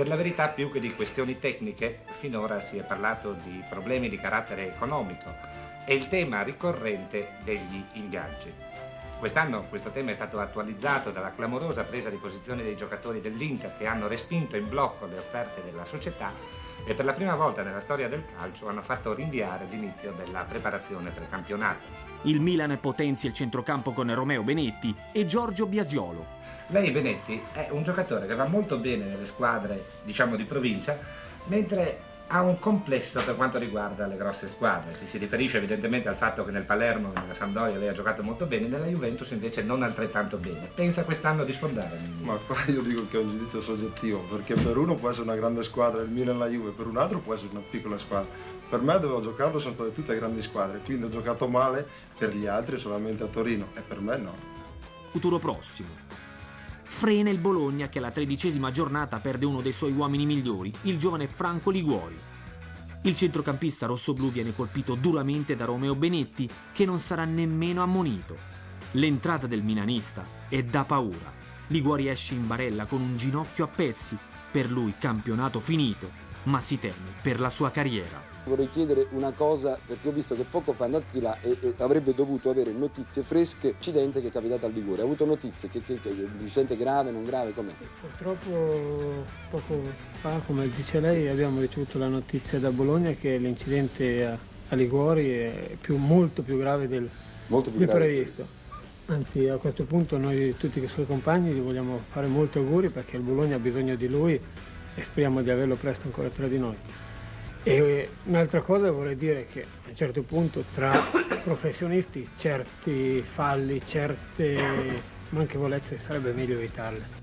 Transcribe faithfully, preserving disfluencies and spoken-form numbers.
Per la verità, più che di questioni tecniche, finora si è parlato di problemi di carattere economico e il tema ricorrente degli ingaggi. Quest'anno questo tema è stato attualizzato dalla clamorosa presa di posizione dei giocatori dell'Inter, che hanno respinto in blocco le offerte della società e per la prima volta nella storia del calcio hanno fatto rinviare l'inizio della preparazione precampionato. Il Milan potenzia il centrocampo con Romeo Benetti e Giorgio Biasiolo. Lei Benetti è un giocatore che va molto bene nelle squadre, diciamo, di provincia, mentre ha un complesso per quanto riguarda le grosse squadre. Ci si riferisce evidentemente al fatto che nel Palermo e nella Sampdoria lei ha giocato molto bene, nella Juventus invece non altrettanto bene. Pensa quest'anno di sfondare? Ma qua io dico che è un giudizio soggettivo, perché per uno può essere una grande squadra, il Milan e la Juve, per un altro può essere una piccola squadra. Per me dove ho giocato sono state tutte grandi squadre, quindi ho giocato male per gli altri solamente a Torino, e per me no. Futuro prossimo. Frena il Bologna che alla tredicesima giornata perde uno dei suoi uomini migliori, il giovane Franco Liguori. Il centrocampista rossoblù viene colpito duramente da Romeo Benetti, che non sarà nemmeno ammonito. L'entrata del milanista è da paura. Liguori esce in barella con un ginocchio a pezzi, per lui campionato finito, ma si teme per la sua carriera. Vorrei chiedere una cosa, perché ho visto che poco fa è andato di là e, e avrebbe dovuto avere notizie fresche. Accidente che è capitato al Liguori, ha avuto notizie, che, che, che incidente grave, non grave, com'è? Sì, purtroppo poco fa, come dice lei, sì, abbiamo ricevuto la notizia da Bologna che l'incidente a, a Liguori è più, molto più grave del, molto più del grave previsto. Anzi, a questo punto noi tutti che sono compagni gli vogliamo fare molti auguri, perché il Bologna ha bisogno di lui e speriamo di averlo presto ancora tra di noi. E un'altra cosa vorrei dire, che a un certo punto tra professionisti certi falli, certe manchevolezze sarebbe meglio evitarle.